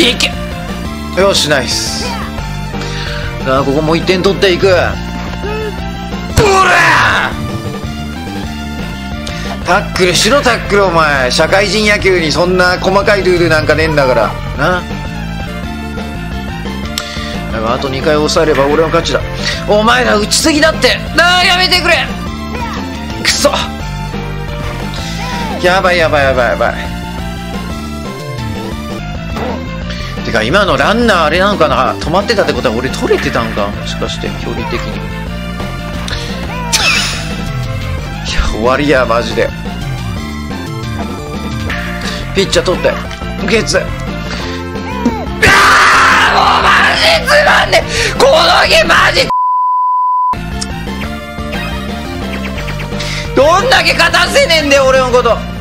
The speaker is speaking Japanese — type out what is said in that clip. いけ、よし、ナイス。さあ、ここも1点取っていく。タックルしろ、タックル。お前社会人野球にそんな細かいルールなんかねえんだからな。あと2回抑えれば俺の勝ちだ。お前ら打ちすぎだって。なあ、やめてくれ。くそ、やばいやばいやばいやばい。てか今のランナーあれなのかな、止まってたってことは俺取れてたんか、もしかして距離的に。終わりや、マジで。ピッチャー取ってゲッツ。もうマジつまんねえ、このゲームマジ。どんだけ勝たせねえんだよ俺のこと。